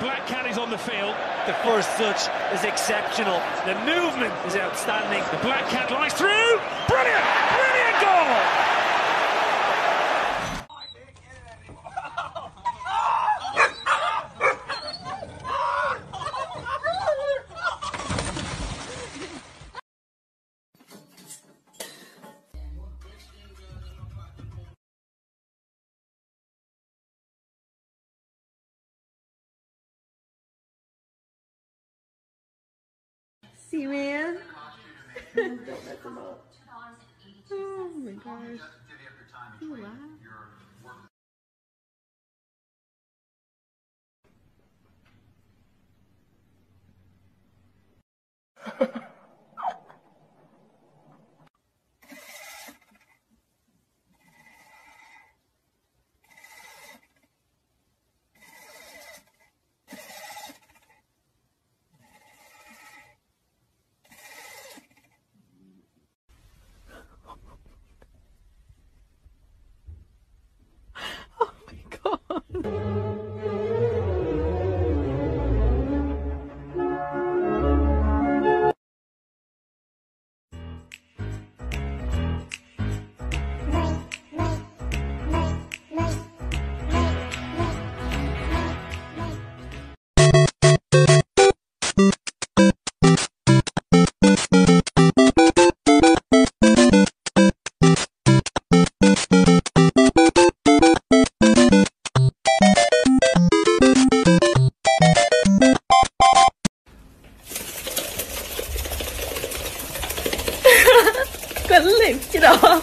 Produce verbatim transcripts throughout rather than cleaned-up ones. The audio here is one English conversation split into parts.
Black Cat is on the field. The first touch is exceptional. The movement is outstanding. The Black Cat lies through. Brilliant! Brilliant goal! See, man. Oh my gosh. You laugh. Cần lịm chứ đó.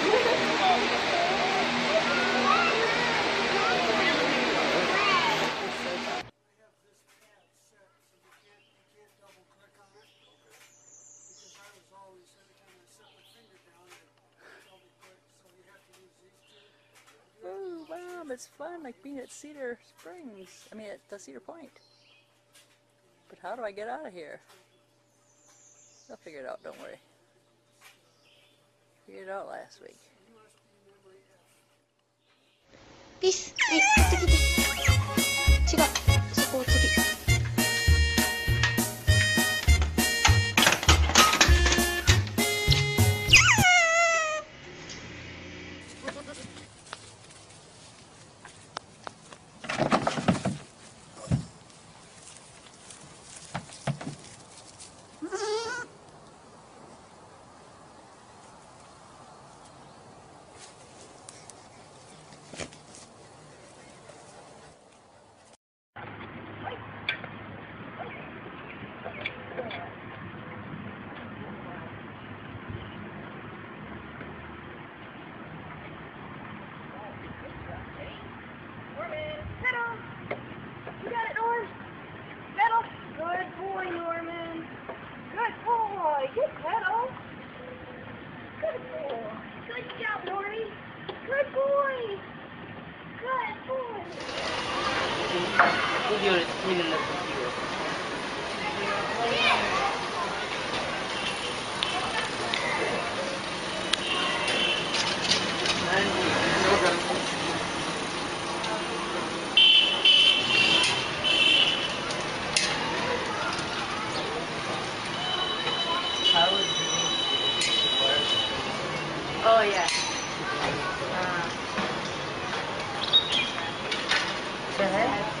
wow, it's fun like being at Cedar Springs, I mean at the Cedar Point. But how do I get out of here? I'll figure it out, don't worry. Figured it out last week. Peace! Oh yeah. Uh, go ahead.